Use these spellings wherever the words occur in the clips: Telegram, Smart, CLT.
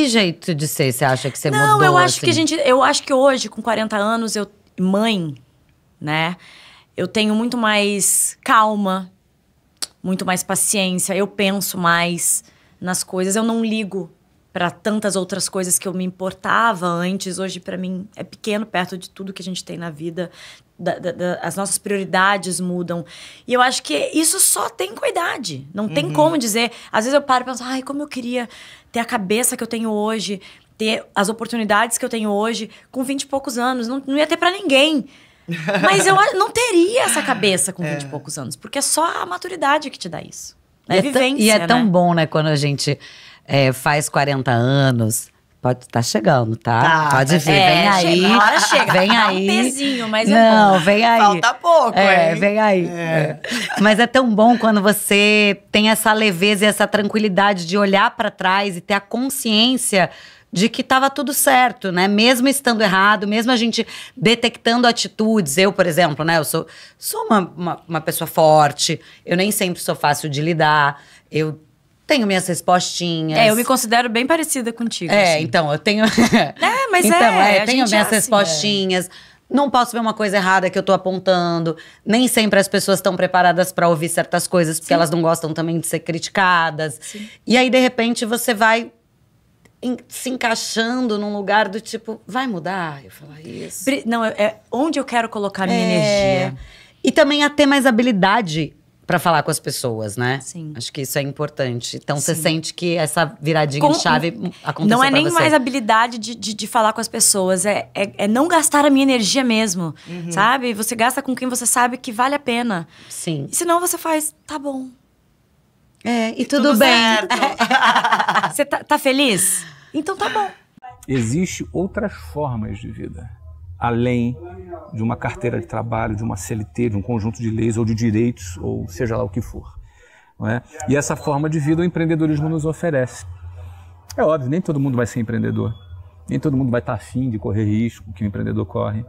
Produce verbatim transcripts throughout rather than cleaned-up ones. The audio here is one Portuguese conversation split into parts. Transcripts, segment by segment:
que jeito de ser você acha que você não, mudou? Não, eu acho assim? que a gente... Eu acho que hoje, com quarenta anos, eu... Mãe, né? Eu tenho muito mais calma, muito mais paciência. Eu penso mais nas coisas. Eu não ligo para tantas outras coisas que eu me importava antes. Hoje, para mim, é pequeno perto de tudo que a gente tem na vida. Da, da, da, as nossas prioridades mudam. E eu acho que isso só tem com a idade. Não tem uhum. como dizer... Às vezes eu paro e penso, ai, como eu queria ter a cabeça que eu tenho hoje, ter as oportunidades que eu tenho hoje com vinte e poucos anos. Não, não ia ter para ninguém. Mas eu não teria essa cabeça com vinte e é. poucos anos. Porque é só a maturidade que te dá isso. É, é vivência, E é né? tão bom, né? Quando a gente é, faz quarenta anos... Pode tá chegando, tá? tá Pode vir, é, vem aí. Chega, agora chega. Vem aí. Um pezinho, mas Não, é bom. vem aí. Falta pouco, É, hein? vem aí. É. É. Mas é tão bom quando você tem essa leveza e essa tranquilidade de olhar pra trás e ter a consciência de que tava tudo certo, né? Mesmo estando errado, mesmo a gente detectando atitudes. Eu, por exemplo, né? Eu sou, sou uma, uma, uma pessoa forte. Eu nem sempre sou fácil de lidar. Eu tenho minhas respostinhas. É, eu me considero bem parecida contigo. É, assim. então, eu tenho... é, mas então, é, é eu tenho minhas é assim, respostinhas. É. Não posso ver uma coisa errada que eu tô apontando. Nem sempre as pessoas estão preparadas pra ouvir certas coisas, porque Sim. elas não gostam também de ser criticadas. Sim. E aí, de repente, você vai em, se encaixando num lugar do tipo, vai mudar? Eu falo isso. Não, é onde eu quero colocar a minha é. energia. E também a ter mais habilidade pra falar com as pessoas, né? Sim. Acho que isso é importante. Então, Sim. você sente que essa viradinha com... de chave aconteceu pra você. Não é nem mais habilidade de, de, de falar com as pessoas. É, é, é não gastar a minha energia mesmo, uhum. sabe? Você gasta com quem você sabe que vale a pena. Sim. E senão você faz, tá bom. É, e tudo, tudo bem. Certo. Você tá, tá feliz? Então tá bom. Existem outras formas de vida. Além de uma carteira de trabalho, de uma C L T, de um conjunto de leis ou de direitos, ou seja lá o que for. Não é? E essa forma de vida o empreendedorismo nos oferece. É óbvio, nem todo mundo vai ser empreendedor. Nem todo mundo vai estar afim de correr risco que o empreendedor corre.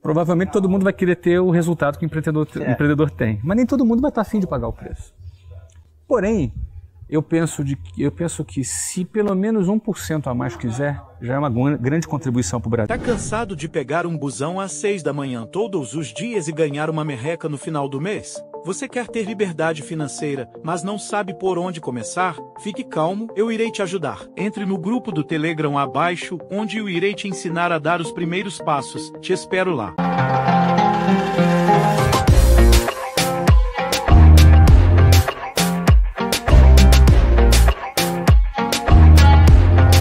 Provavelmente todo mundo vai querer ter o resultado que o empreendedor, o empreendedor tem. Mas nem todo mundo vai estar afim de pagar o preço. Porém, eu penso, de, eu penso que se pelo menos um por cento a mais quiser, já é uma grande contribuição para o Brasil. Tá cansado de pegar um busão às seis da manhã todos os dias e ganhar uma merreca no final do mês? Você quer ter liberdade financeira, mas não sabe por onde começar? Fique calmo, eu irei te ajudar. Entre no grupo do Telegram abaixo, onde eu irei te ensinar a dar os primeiros passos. Te espero lá.